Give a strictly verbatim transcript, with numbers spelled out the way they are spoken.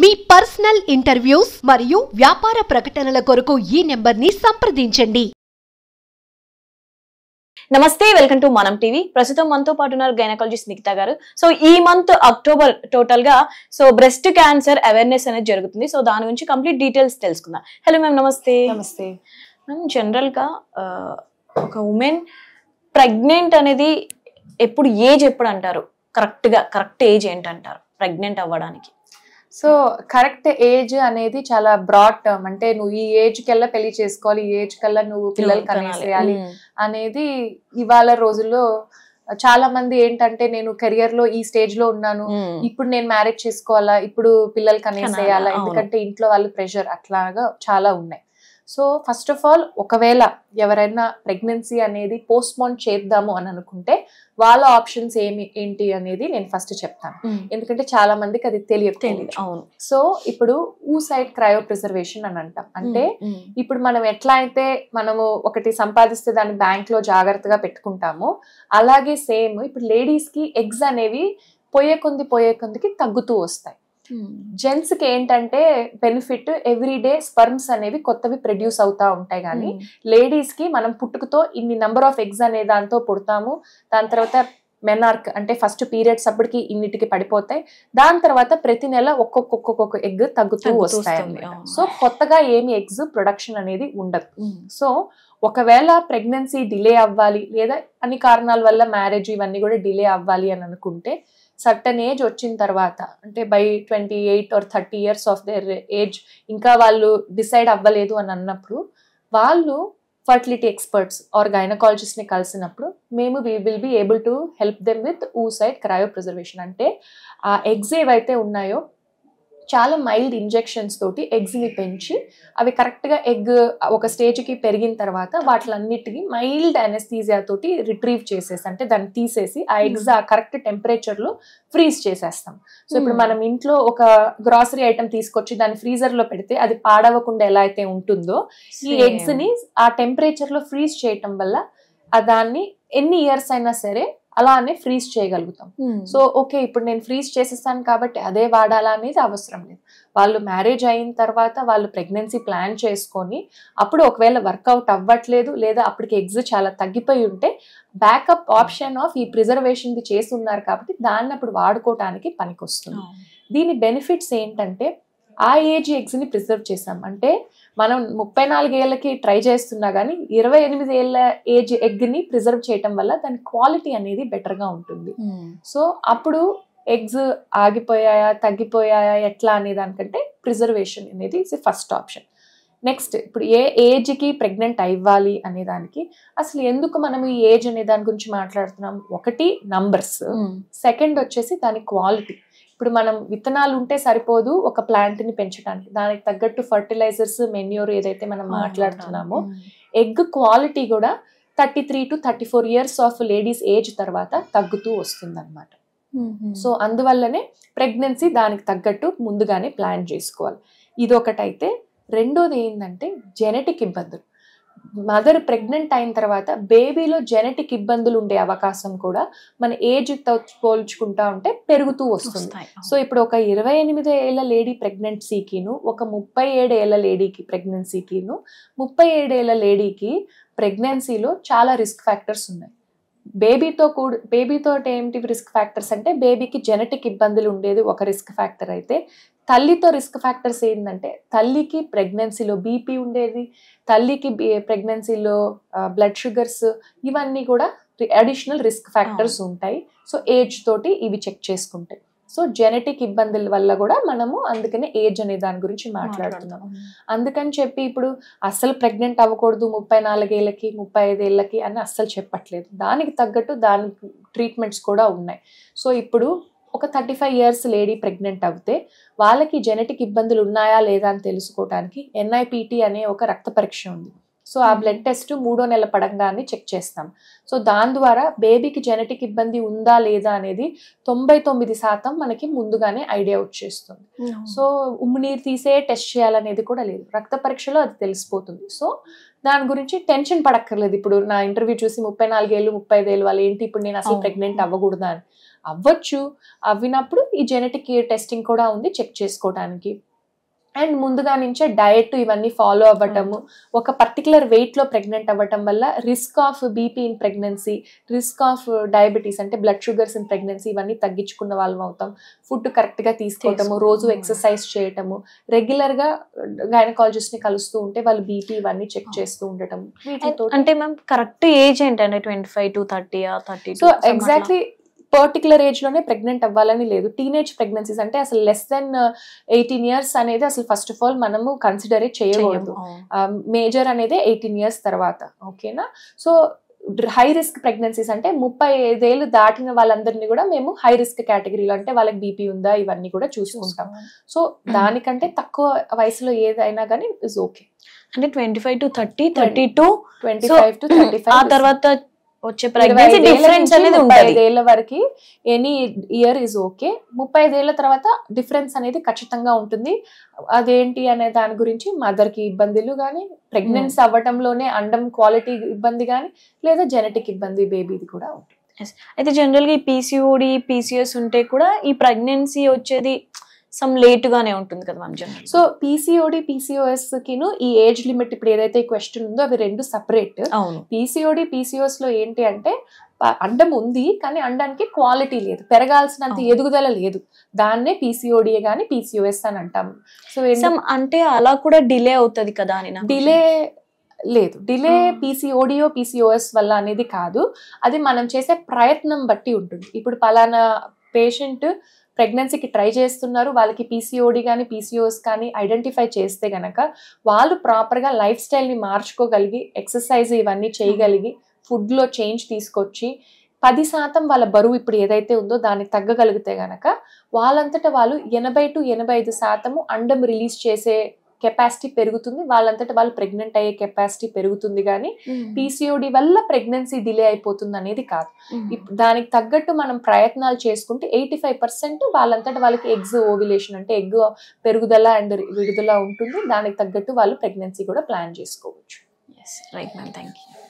మీ personal interviews మరియు వ్యాపార ప్రకటనల కొరకు ఈ నంబర్ ని సంప్రదించండి। नमस्ते, वेलकम टू मनम टीवी। प्रस्तुत मन तो गैनकालजिस्ट निकिता गारु। सो ई मंथ अक्टोबर टोटल गा सो ब्रेस्ट कैंसर अवेयरनेस अनेदी जरुगुतुंदी। सो दानि गुరించి कंप्लीट डीटेल्स तेलुसुकुंदाम। हेलो मैम, नमस्ते। नमस्ते मैम, जनरल गा ఒక ఉమెన్ ప్రెగ్నెంట్ అనేది ఎప్పుడు ఏజ్ ఎప్పుడు అంటారు? కరెక్ట్ గా కరెక్ట్ ఏజ్ ఏంటి అంటారు ప్రెగ్నెంట్ అవ్వడానికి? సో కరెక్ట్ ఏజ్ అనేది చాలా బ్రాడ్ టర్మ్, అంటే నువ్వు ఈ ఏజ్ కల్లా పెళ్లి చేసుకోవాలి, ఈ ఏజ్ కల్లా నువ్వు పిల్లలు కనేసేయాలి అనేది ఇవాళ రోజుల్లో చాలా మంది ఏంటంటే నేను కెరియర్ లో ఈ స్టేజ్ లో ఉన్నాను, ఇప్పుడు నేను మ్యారేజ్ చేసుకోవాలా, ఇప్పుడు పిల్లలు కనేసేయాలా, ఎందుకంటే ఇంట్లో వాళ్ళు ప్రెషర్ అట్లాగా చాలా ఉన్నాయి। సో ఫస్ట్ ఆఫ్ ఆల్ ఒకవేళ ఎవరైనా ప్రెగ్నెన్సీ అనేది పోస్ట్ పోన్ చేద్దాము అని అనుకుంటే వాళ్ళ ఆప్షన్స్ ఏమి ఏంటి అనేది నేను ఫస్ట్ చెప్తాను, ఎందుకంటే చాలా మందికి అది తెలియకపోయింది। అవును। సో ఇప్పుడు ఊసైడ్ క్రయో ప్రిజర్వేషన్ అని అంటాం, అంటే ఇప్పుడు మనం ఎట్లా అయితే మనము ఒకటి సంపాదిస్తే దాన్ని బ్యాంక్ లో జాగ్రత్తగా పెట్టుకుంటాము, అలాగే సేమ్ ఇప్పుడు లేడీస్ కి ఎగ్స్ అనేవి పోయే కొంది పోయే కొందికి తగ్గుతూ వస్తాయి। జెంట్స్ కి ఏంటంటే బెనిఫిట్ ఎవ్రీ డే స్పర్మ్స్ అనేవి కొత్తవి ప్రొడ్యూస్ అవుతా ఉంటాయి, కానీ లేడీస్ కి మనం పుట్టుకతో ఇన్ని నంబర్ ఆఫ్ ఎగ్స్ అనే దాంతో పుడతాము, దాని తర్వాత మెనార్క్ అంటే ఫస్ట్ పీరియడ్స్ అప్పటికి ఇన్నిటికి పడిపోతాయి, దాని తర్వాత ప్రతి నెల ఒక్కొక్కొక్కొక్క ఎగ్ తగ్గుతూ వస్తాయి। సో కొత్తగా ఏమి ఎగ్స్ ప్రొడక్షన్ అనేది ఉండదు। సో ఒకవేళ ప్రెగ్నెన్సీ డిలే అవ్వాలి లేదా అన్ని కారణాల వల్ల మ్యారేజ్ ఇవన్నీ కూడా డిలే అవ్వాలి అని అనుకుంటే సర్టన్ ఏజ్ వచ్చిన తర్వాత అంటే by twenty eight or thirty years of their age ఇంకా వాళ్ళు డిసైడ్ అవ్వలేదు అని అన్నప్పుడు వాళ్ళు ఫర్టిలిటీ ఎక్స్పర్ట్స్ ఆర్ గైనకాలజిస్ట్ని కలిసినప్పుడు మేము we will be able to help them with oocyte cryopreservation, అంటే ఆ ఎగ్స్ ఏవైతే ఉన్నాయో చాలా మైల్డ్ ఇంజెక్షన్స్ తోటి ఎగ్స్ని పెంచి అవి కరెక్ట్గా ఎగ్ ఒక స్టేజ్కి పెరిగిన తర్వాత వాటిలన్నిటికీ మైల్డ్ అనస్థీజియా తోటి రిట్రీవ్ చేసేసి అంటే దాన్ని తీసేసి ఆ ఎగ్స్ ఆ కరెక్ట్ టెంపరేచర్లో ఫ్రీజ్ చేసేస్తాం। సో ఇప్పుడు మనం ఇంట్లో ఒక గ్రాసరీ ఐటమ్ తీసుకొచ్చి దాన్ని ఫ్రీజర్లో పెడితే అది పాడవకుండా ఎలా అయితే ఉంటుందో ఈ ఎగ్స్ని ఆ టెంపరేచర్లో ఫ్రీజ్ చేయటం వల్ల దాన్ని ఎన్ని ఇయర్స్ అయినా సరే అలానే ఫ్రీజ్ చేయగలుగుతాం। సో ఓకే ఇప్పుడు నేను ఫ్రీజ్ చేసేస్తాను కాబట్టి అదే వాడాలా అనేది అవసరం లేదు, వాళ్ళు మ్యారేజ్ అయిన తర్వాత వాళ్ళు ప్రెగ్నెన్సీ ప్లాన్ చేసుకొని అప్పుడు ఒకవేళ వర్కౌట్ అవ్వట్లేదు లేదా అప్పటికి ఎగ్స్ చాలా తగ్గిపోయి ఉంటే బ్యాకప్ ఆప్షన్ ఆఫ్ ఈ ప్రిజర్వేషన్ది చేసి ఉన్నారు కాబట్టి దాన్ని అప్పుడు వాడుకోవటానికి పనికి వస్తుంది। దీని బెనిఫిట్స్ ఏంటంటే ఆ ఏజ్ ఎగ్స్ని ప్రిజర్వ్ చేసాం అంటే మనం ముప్పై నాలుగేళ్ళకి ట్రై చేస్తున్నా కానీ ఇరవై ఎనిమిది ఏళ్ళ ఏజ్ ఎగ్ని ప్రిజర్వ్ చేయటం వల్ల దాని క్వాలిటీ అనేది బెటర్గా ఉంటుంది। సో అప్పుడు ఎగ్స్ ఆగిపోయాయా తగ్గిపోయాయా ఎట్లా అనే దానికంటే ప్రిజర్వేషన్ అనేది ఇస్ ఫస్ట్ ఆప్షన్। నెక్స్ట్ ఇప్పుడు ఏ ఏజ్కి ప్రెగ్నెంట్ అవ్వాలి అనే దానికి అసలు ఎందుకు మనం ఈ ఏజ్ అనే దాని గురించి మాట్లాడుతున్నాం, ఒకటి నంబర్స్, సెకండ్ వచ్చేసి దాని క్వాలిటీ। ఇప్పుడు మనం విత్తనాలు ఉంటే సరిపోదు ఒక ప్లాంట్ని పెంచడానికి, దానికి తగ్గట్టు ఫర్టిలైజర్స్ మెన్యూర్ ఏదైతే మనం మాట్లాడుతున్నామో ఎగ్ క్వాలిటీ కూడా thirty three to thirty four years of ladies age తర్వాత తగ్గుతూ వస్తుంది అనమాట। సో అందువల్లనే ప్రెగ్నెన్సీ దానికి తగ్గట్టు ముందుగానే ప్లాన్ చేసుకోవాలి, ఇది ఒకటైతే। రెండోది ఏంటంటే జెనెటిక్ ఇబ్బందులు, మదర్ ప్రెగ్నెంట్ అయిన తర్వాత బేబీలో జెనెటిక్ ఇబ్బందులు ఉండే అవకాశం కూడా మన ఏజ్ పోల్చుకుంటా ఉంటే పెరుగుతూ వస్తుంది। సో ఇప్పుడు ఒక ఇరవై ఎనిమిది ఏళ్ళ లేడీ ప్రెగ్నెన్సీకిను ఒక ముప్పై ఏడు ఏళ్ళ లేడీకి ప్రెగ్నెన్సీకిను ముప్పై ఏడేళ్ళ లేడీకి ప్రెగ్నెన్సీలో చాలా రిస్క్ ఫ్యాక్టర్స్ ఉన్నాయి। బేబీతో కూడా బేబీతో ఏంటి రిస్క్ ఫ్యాక్టర్స్ అంటే బేబీకి జెనెటిక్ ఇబ్బందులు ఉండేది ఒక రిస్క్ ఫ్యాక్టర్ అయితే, తల్లితో రిస్క్ ఫ్యాక్టర్స్ ఏంటంటే తల్లికి ప్రెగ్నెన్సీలో బీపీ ఉండేది, తల్లికి ప్రెగ్నెన్సీలో బ్లడ్ షుగర్స్ ఇవన్నీ కూడా అడిషనల్ రిస్క్ ఫ్యాక్టర్స్ ఉంటాయి। సో ఏజ్ తోటి ఇవి చెక్ చేసుకుంటాయి। సో జెనెటిక్ ఇబ్బందుల వల్ల కూడా మనము అందుకనే ఏజ్ అనే దాని గురించి మాట్లాడుతున్నాము, అందుకని చెప్పి ఇప్పుడు అస్సలు ప్రెగ్నెంట్ అవ్వకూడదు ముప్పై నాలుగేళ్ళకి ముప్పై ఐదేళ్ళకి అని అస్సలు చెప్పట్లేదు, దానికి తగ్గట్టు దానికి ట్రీట్మెంట్స్ కూడా ఉన్నాయి। సో ఇప్పుడు ఒక thirty five years lady pregnant అవుతే వాళ్ళకి జెనెటిక్ ఇబ్బందులు ఉన్నాయా లేదా అని తెలుసుకోవడానికి ఎన్ఐపిటి అనే ఒక రక్త పరీక్ష ఉంది। సో ఆ బ్లడ్ టెస్ట్ మూడో నెల పడంగానే చెక్ చేస్తాం। సో దాని ద్వారా బేబీకి జెనెటిక్ ఇబ్బంది ఉందా లేదా అనేది తొంభై తొమ్మిది శాతం మనకి ముందుగానే ఐడియా వచ్చేస్తుంది। సో ఉమ్ము నీరు తీసే టెస్ట్ చేయాలనేది కూడా లేదు, రక్త పరీక్షలో అది తెలిసిపోతుంది। సో దాని గురించి టెన్షన్ పడక్కర్లేదు, ఇప్పుడు నా ఇంటర్వ్యూ చూసి ముప్పై నాలుగేళ్ళు ముప్పై ఐదేళ్ళు వాళ్ళు ఏంటి ఇప్పుడు నేను అసలు ప్రెగ్నెంట్ అవ్వకూడదా అని అవ్వచ్చు. అవినప్పుడు ఈ జెనెటిక్ టెస్టింగ్ కూడా ఉంది చెక్ చేసుకోవడానికి. అండ్ ముందుగా నుంచే డయట్ ఇవన్నీ ఫాలో అవ్వటము, ఒక పర్టికులర్ వెయిట్లో ప్రెగ్నెంట్ అవ్వటం వల్ల risk of BP in pregnancy, risk of diabetes అంటే బ్లడ్ షుగర్స్ ఇన్ ప్రెగ్నెన్సీ ఇవన్నీ తగ్గించుకున్న వాళ్ళం అవుతాం. ఫుడ్ కరెక్ట్గా తీసుకోవటము, రోజు ఎక్సర్సైజ్ చేయటము, రెగ్యులర్గా గైనకాలజిస్ట్ని కలుస్తూ ఉంటే వాళ్ళు బీపీ ఇవన్నీ చెక్ చేస్తూ ఉండటం. అంటే మ్యామ్ కరెక్ట్ ఏజ్ ఏంటంటే twenty five to thirty thirty so exactly particular ఏజ్లోనే ప్రెగ్నెంట్ అవ్వాలని లేదు. టీనేజ్ ప్రెగ్నెన్సీస్ అంటే అసలు లెస్ దెన్ ఎయిటీన్ ఇయర్స్ అనేది అసలు ఫస్ట్ ఆఫ్ ఆల్ మనము కన్సిడరే చేయకూడదు. మేజర్ అనేది ఎయిటీన్ ఇయర్స్ తర్వాత, ఓకేనా. సో హై రిస్క్ ప్రెగ్నెన్సీస్ అంటే ముప్పై ఐదేళ్ళు దాటిన వాళ్ళందరినీ కూడా మేము హై రిస్క్ కేటగిరీలో అంటే వాళ్ళకి బీపీ ఉందా ఇవన్నీ కూడా చూసుకుంటాం. సో దానికంటే తక్కువ వయసులో ఏదైనా కానీ ఇస్ ఓకే. అంటే twenty five to thirty thirty to twenty five to thirty five ఆ తర్వాత వచ్చే ప్రెగ్నెన్సీ డిఫరెన్స్ అనేది ఉంటుంది. ఐదేళ్ల వరకు ఎనీ ఇయర్ ఈజ్ ఓకే. ముప్పై ఐదేళ్ల తర్వాత డిఫరెన్స్ అనేది ఖచ్చితంగా ఉంటుంది. అదేంటి అనే దాని గురించి మదర్కి ఇబ్బందులు కానీ, ప్రెగ్నెన్సీ అవ్వటంలోనే అండం క్వాలిటీ ఇబ్బంది కానీ, లేదా జెనెటిక్ ఇబ్బంది బేబీది కూడా ఉంటుంది. అయితే జనరల్గా ఈ పీసీఓడి పీసీఎస్ ఉంటే కూడా ఈ ప్రెగ్నెన్సీ వచ్చేది సమ్ లేట్ గానే ఉంటుంది కదా ma'am general. So PCOD PCOS కిను ఈ ఏజ్ లిమిట్ ఇప్పుడు ఏదైతే ఈ క్వశ్చన్ ఉందో అవి రెండు సపరేట్. పీసీఓడి పీసీఓఎస్ లో ఏంటి అంటే అండం ఉంది కానీ అండానికి క్వాలిటీ లేదు, పెరగాల్సినంత ఎదుగుదల లేదు, దాన్నే పీసీఓడి గానీ పీసీఓఎస్ అని అంటాము. సో అంటే అలా కూడా డిలే అవుతుంది కదా అని. డిలే లేదు, డిలే పీసీఓడియో పీసీఓఎస్ వల్ల అనేది కాదు, అది మనం చేసే ప్రయత్నం బట్టి ఉంటుంది. ఇప్పుడు పలానా పేషెంట్ ప్రెగ్నెన్సీకి ట్రై చేస్తున్నారు, వాళ్ళకి పీసీఓడి కానీ పీసీఓస్ కానీ ఐడెంటిఫై చేస్తే గనక వాళ్ళు ప్రాపర్గా లైఫ్ స్టైల్ని మార్చుకోగలిగి, ఎక్సర్సైజ్ ఇవన్నీ చేయగలిగి, ఫుడ్లో చేంజ్ తీసుకొచ్చి పది శాతం వాళ్ళ బరువు ఇప్పుడు ఏదైతే ఉందో దాన్ని తగ్గగలిగితే గనక వాళ్ళంతటా వాళ్ళు ఎనభై టు ఎనభై ఐదు శాతము అండం రిలీజ్ చేసే కెపాసిటీ పెరుగుతుంది, వాళ్ళంతటా వాళ్ళు ప్రెగ్నెంట్ అయ్యే కెపాసిటీ పెరుగుతుంది. కానీ పీసీఓడి వల్ల ప్రెగ్నెన్సీ డిలే అయిపోతుంది అనేది కాదు. దానికి తగ్గట్టు మనం ప్రయత్నాలు చేసుకుంటే ఎయిటీ ఫైవ్ పర్సెంట్ వాళ్ళంతటా వాళ్ళకి ఎగ్స్ ఓవిలేషన్ అంటే ఎగ్ పెరుగుదల అండ్ విడుదల ఉంటుంది. దానికి తగ్గట్టు వాళ్ళు ప్రెగ్నెన్సీ కూడా ప్లాన్ చేసుకోవచ్చు. Right ma'am, thank you.